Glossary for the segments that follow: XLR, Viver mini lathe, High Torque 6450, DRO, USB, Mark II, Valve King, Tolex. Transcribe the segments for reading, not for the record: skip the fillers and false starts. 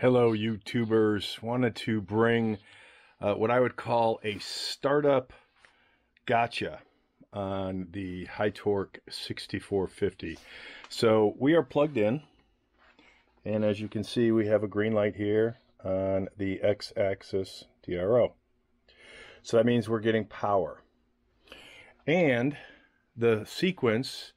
Hello YouTubers, wanted to bring what I would call a startup gotcha on the High Torque 6450. So we are plugged in, and as you can see we have a green light here on the x-axis DRO. So that means we're getting power. And the sequence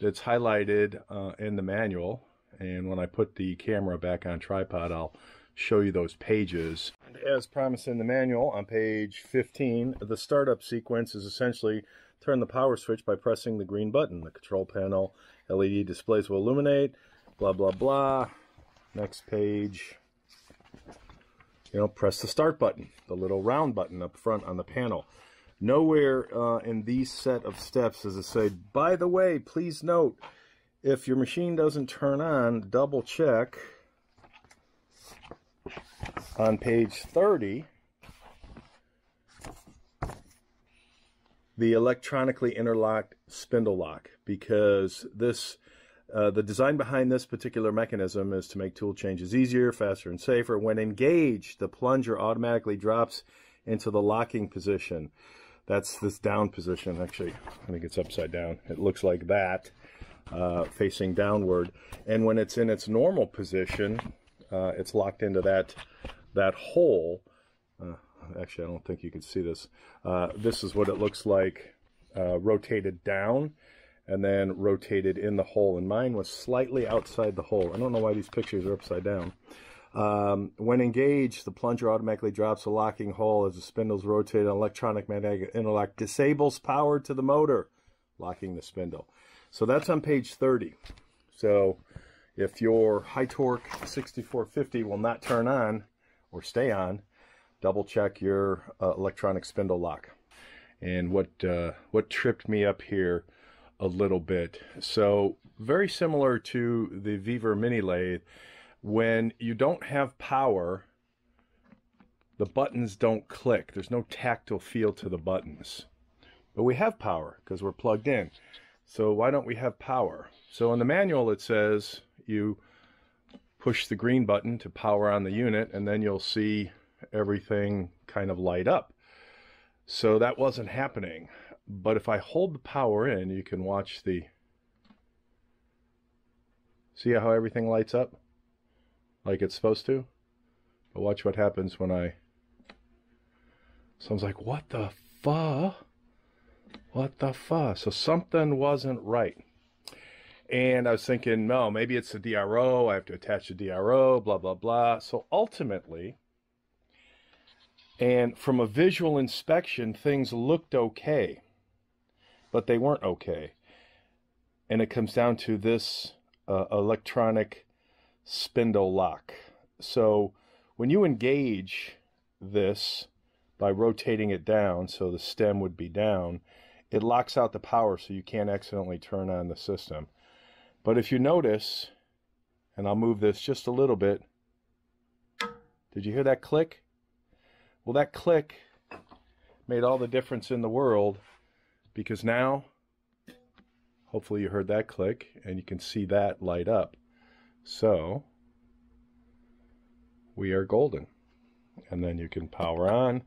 that's highlighted in the manual, and when I put the camera back on tripod, I'll show you those pages. As promised in the manual, on page 15, the startup sequence is essentially turn the power switch by pressing the green button. The control panel LED displays will illuminate, blah, blah, blah. Next page, press the start button, the little round button up front on the panel. Nowhere in these set of steps does it say, by the way, please note, if your machine doesn't turn on, double check on page 30 the electronically interlocked spindle lock, because this the design behind this particular mechanism is to make tool changes easier, faster, and safer. When engaged, the plunger automatically drops into the locking position. That's this down position. Actually, I think it's upside down. It looks like that. Facing downward, and when it's in its normal position, it's locked into that hole. Actually, I don't think you can see this. This is what it looks like rotated down and then rotated in the hole, and mine was slightly outside the hole. I don't know why these pictures are upside down. When engaged, the plunger automatically drops the locking hole as the spindles rotate. An electronic magnetic interlock disables power to the motor, locking the spindle. So that's on page 30. So if your High Torque 6450 will not turn on or stay on, double check your electronic spindle lock. And what tripped me up here a little bit. So very similar to the Viver mini lathe, when you don't have power, the buttons don't click. There's no tactile feel to the buttons. But we have power because we're plugged in. So why don't we have power? So in the manual it says you push the green button to power on the unit, and then you'll see everything kind of light up. So that wasn't happening. But if I hold the power in, you can watch the... See how everything lights up? Like it's supposed to? But watch what happens when I... Someone's like, what the fuck? What the fuck? So something wasn't right. And I was thinking, no, maybe it's the DRO. I have to attach the DRO, blah, blah, blah. So ultimately, and from a visual inspection, things looked okay, but they weren't okay. And it comes down to this electronic spindle lock. So when you engage this by rotating it down, so the stem would be down, it locks out the power so you can't accidentally turn on the system. But if you notice, and I'll move this just a little bit, did you hear that click? Well, that click made all the difference in the world, because now, hopefully you heard that click and you can see that light up. So we are golden. And then you can power on,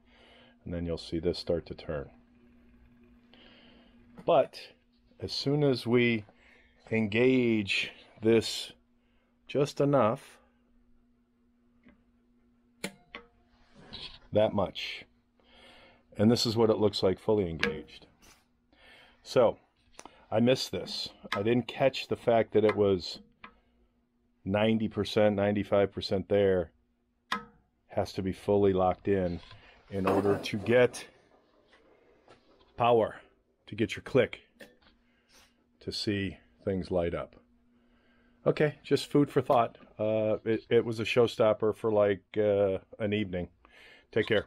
and then you'll see this start to turn. But as soon as we engage this just enough, that much, and this is what it looks like fully engaged. So I missed this. I didn't catch the fact that it was 90%, 95% there. Has to be fully locked in order to get power, to get your click, to see things light up. Okay, just food for thought. It was a showstopper for like an evening. Take care.